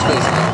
space.